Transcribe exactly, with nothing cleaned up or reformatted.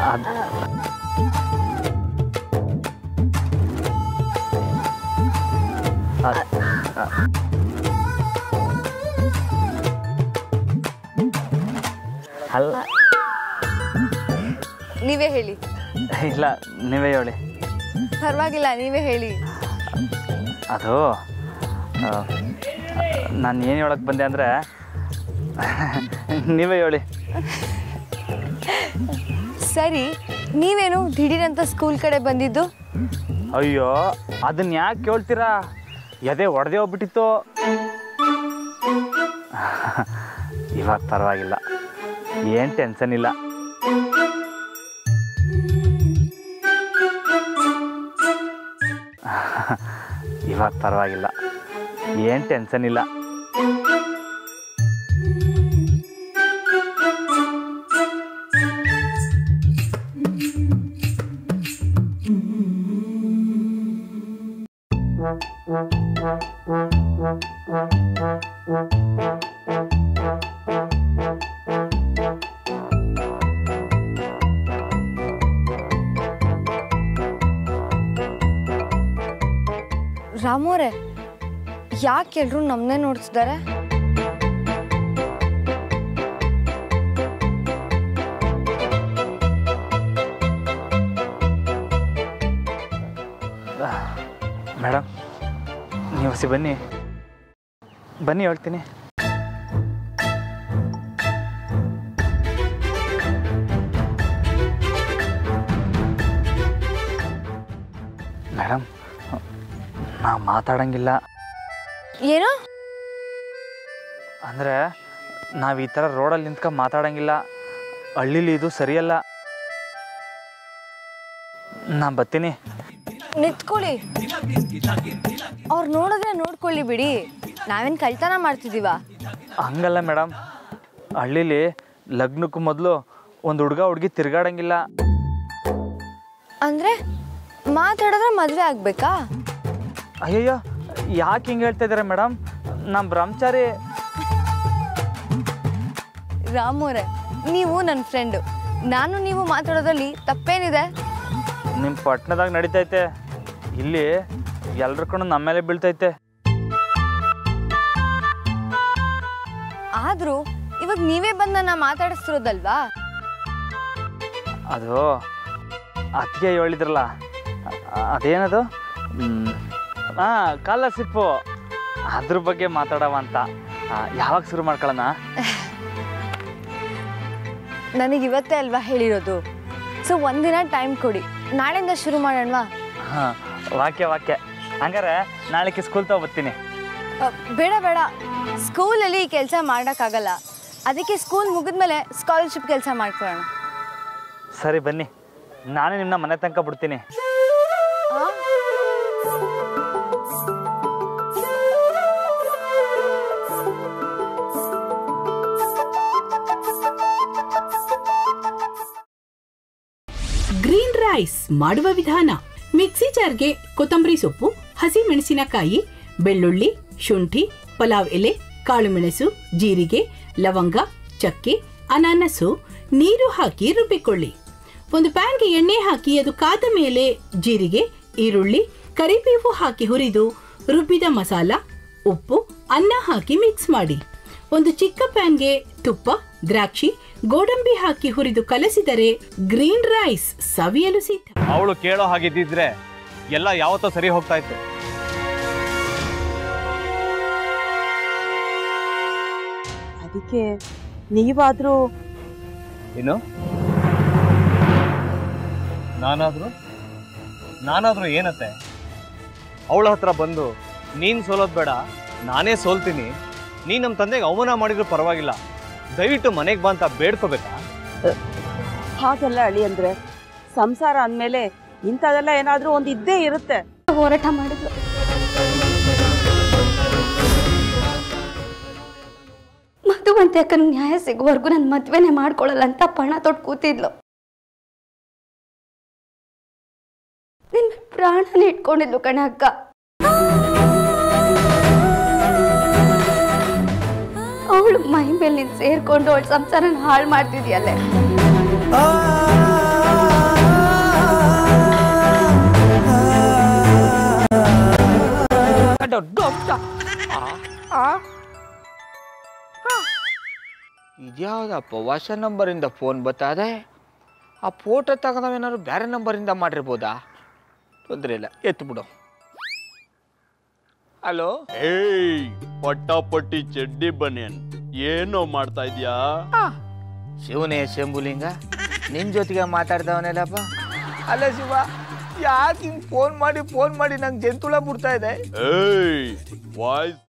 هل نيفي هيلي لا نيفي هيلي هلا نيفي هيلي هلا هلا هلا هلا هلا نيفي هيلي ಸರಿ ನೀವೇನು ದಿಢೀರಂತ ಸ್ಕೂಲ್ ಕಡೆ ಬಂದಿದ್ದು ಅಯ್ಯೋ ಅದನ್ನ ಯಾಕೆ ಹೇಳ್ತೀರಾ ಯದೆ ಒಡೆದೇ ಹೋಗ್ಬಿಟ್ಟಿತ್ತು ಇವಾಗ ಪರವಾಗಿಲ್ಲ ಏನು ಟೆನ್ಷನ್ ಇಲ್ಲ ಇವಾಗ ಪರವಾಗಿಲ್ಲ ಏನು ಟೆನ್ಷನ್ ಇಲ್ಲ ರಾಮೋರೆ ಯಾಕೆ ಎಲ್ಲರೂ ನಮ್ಮನೆ ನೋಡ್ತಿದ್ದಾರೆ ಮೇಡಂ ನೀವು ಸಿ ಬನ್ನಿ ಬನ್ನಿ ಹೇಳ್ತೀನಿ ಮೇಡಂ ನಾನು ಮಾತಾಡಂಗಿಲ್ಲ ಏನು ಅಂದ್ರೆ ನಾವು ಈ ತರ ರೋಡ್ ಅಲ್ಲಿ ನಿಂತ್ಕೊಂಡು ಮಾತಾಡಂಗಿಲ್ಲ ಹಳ್ಳಿಲಿ ಇದು ಸರಿಯಲ್ಲ ನಾನು ಬರ್ತೀನಿ ನಿಂತ್ಕೊಳ್ಳಿ ಅವರು ನೋಡಿದ್ರೆ ನೋಡ್ಕೊಳ್ಳಿ ಬಿಡಿ ನಾವೇನ್ ಕಳ್ತನ ಮಾಡ್ತಿದೀವಾ ಹಂಗಲ್ಲ ಮೇಡಂ ಹಳ್ಳಿಲಿ ಲಗ್ನಕ್ಕೂ ಮೊದಲು ಒಂದು ಹುಡುಗ ಹುಡುಗಿ ತಿರುಗಾಡಂಗಿಲ್ಲ ಅಂದ್ರೆ ಮಾತಾಡಿದ್ರೆ ಮದುವೆ ಆಗಬೇಕಾ ಅಯ್ಯಯ್ಯ ಯಾಕೆ ಹಿಂಗೆ ಹೇಳ್ತಾ ಇದ್ದಾರೆ ಮೇಡಮ್ ನಮ್ಮ ಬ್ರಹ್ಮಚಾರಿ ರಾಮೋರೆ ನೀವು ನನ್ನ ಫ್ರೆಂಡು ನಾನು ನೀವು ಮಾತಾಡೋದ್ರಲ್ಲಿ ತಪ್ಪೇನಿದೆ ನಿಮ್ಮ ಪಟ್ಟಣದಾಗ ನಡೀತೈತೆ ಇಲ್ಲಿ ಎಲ್ಲರ ಕಣ್ಣು ನಮ್ಮ ಮೇಲೆ ಬೀಳ್ತೈತೆ ಆದರೂ ಇವಾಗ ನೀವೇ ಬಂದು ನನ್ನ ಮಾತಾಡಿಸ್ತಿರೋದಲ್ವಾ ಅದು ಅತ್ತಿಗೆ ಹೇಳಿದ್ರಲ್ಲ ಅದೇನದು ಹಾ ಕಾಲ ಸಿಪ್ಪು ಅದ್ರ ಬಗ್ಗೆ ಮಾತಾಡವ ಅಂತ ಯಾವಾಗ ಶುರು ಮಾಡ್ಕೊಳ್ಳೋಣ ನನಗೆ ಇವತ್ತೇ ಅಲ್ವಾ ಹೇಳಿರೋದು ಸೊ ಒಂದಿನ ಟೈಮ್ ಕೊಡಿ ನಾಳೆಯಿಂದ ಶುರು ಮಾಡೋಣವಾ ಹಾಂ ವಾಕ್ಯ ವಾಕ್ಯ ಹಂಗಾರೆ ನಾಳೆಗೆ ಸ್ಕೂಲ್ ತಗೊಬರ್ತೀನಿ ಬೇಡ ಬೇಡ ಸ್ಕೂಲಲ್ಲಿ ಈ ಕೆಲಸ ಮಾಡೋಕ್ಕಾಗಲ್ಲ ಅದಕ್ಕೆ ಸ್ಕೂಲ್ ಮುಗಿದ್ಮೇಲೆ ಸ್ಕಾಲರ್ಶಿಪ್ ಕೆಲಸ ಮಾಡ್ಕೊಳ್ಳೋಣ ಸರಿ ಬನ್ನಿ ನಾನೇ ನಿಮ್ಮನ್ನ ಮನೆ ತನಕ ಬಿಡ್ತೀನಿ ರೈಸ್ ಮಾಡುವ ವಿಧಾನ ಮಿಕ್ಸಿ ಜಾರ್ಗೆ ಕೊತ್ತಂಬರಿ ಸೊಪ್ಪು ಹಸಿ ಮೆಣಸಿನಕಾಯಿ ಬೆಳ್ಳುಳ್ಳಿ ಶುಂಠಿ ಪಲಾವ್ ಎಲೆ ಕಾಳುಮೆಣಸು ಜೀರಿಗೆ ಲವಂಗ ಚಕ್ಕೆ ಅನಾನಸು ನೀರು ಹಾಕಿ ರುಬ್ಬಿಕೊಳ್ಳಿ ಒಂದು ಪ್ಯಾನ್ಗೆ ಎಣ್ಣೆ ಹಾಕಿ ಅದು ಕಾದ ಮೇಲೆ ಜೀರಿಗೆ ಈರುಳ್ಳಿ ಕರಿಬೇವು ಹಾಕಿ ಹುರಿದು ರುಬ್ಬಿದ ಮಸಾಲ ಉಪ್ಪು ಅನ್ನ ಹಾಕಿ ಮಿಕ್ಸ್ ಮಾಡಿ ಒಂದು ಚಿಕ್ಕ ಪ್ಯಾನ್ಗೆ ತುಪ್ಪ ದ್ರಾಕ್ಷಿ ಗೋಡಂಬಿ ಹಾಕಿ ಹುರಿದು ಕಲಸಿದರೆ ಗ್ರೀನ್ ರೈಸ್ ಸವಿಯಲು ಸಿದ್ಧ. ಅವಳು ಕೇಳೋ ಹಾಗಿದ್ದಿದ್ರೆ ಎಲ್ಲ ಯಾವತ್ತೋ ಸರಿ ಹೋಗ್ತಾ ಇತ್ತು. ಅದಕ್ಕೆ ನೀವಾದ್ರೂ ಏನು ನಾನಾದ್ರೂ ನಾನಾದ್ರೂ ಏನತ್ತೆ ಅವಳ ಹತ್ರ ಬಂದು ನೀನ್ ಸೋಲೋದ್ ಬೇಡ ನಾನೇ ಸೋಲ್ತೀನಿ ನೀನು ನಮ್ಮ ತಂದೆಗೆ ಅವಮಾನ ಮಾಡಿದ್ರು ಪರವಾಗಿಲ್ಲ ದಯವಿಟ್ಟು ಮನೆಗೆ ಬಂತ ಬೇಡ್ಕೋಬೇಕಾ ಹಾಗೆಲ್ಲ ಅಳಿ ಅಂದ್ರೆ ಸಂಸಾರ ಅಂದಮೇಲೆ ಇಂಥದೆಲ್ಲ ಏನಾದರೂ ಒಂದು ಇದ್ದೇ ಇರುತ್ತೆ ಹೋರಾಟ ಮಾಡಿದ್ರು ಮಧುವಂತೆ ಅಕ್ಕನ ನ್ಯಾಯ ಸಿಗುವವರೆಗೂ ನನ್ನ ಮದುವೆನೇ ಮಾಡ್ಕೊಳ್ಳಲ್ಲ ಅಂತ ಪಣ ತೊಟ್ಟು ಕೂತಿದ್ಲು ನಿನ್ನ ಪ್ರಾಣನೇ ಇಟ್ಕೊಂಡಿದ್ಲು ಕಣ ಅಕ್ಕ ಅವಳು ಮೈ ಮೇಲೆ ನೀನು ಸೇರ್ಕೊಂಡು ಅವಳ ಸಂಸಾರನ ಹಾಳು ಮಾಡ್ತಿದ್ಯಲ್ಲೇ دمت آه إذا هذا نمبر إن فون بتاعه، آ فوتة تاكنا من أرو بيرن نمبر إن دماتر بودا، تندريلا، يتبودو. ألو. هاي، بطة بطي جدّي بنين، يهنو مارتا إديا. آه، شيفوني سيمبولينغا، نيم جوتيكا ماتار دهونه لابا. ألا شيفا، يا كين فون ماري فون ماري نعج جنتولا بورتا إديا. هاي، وايز.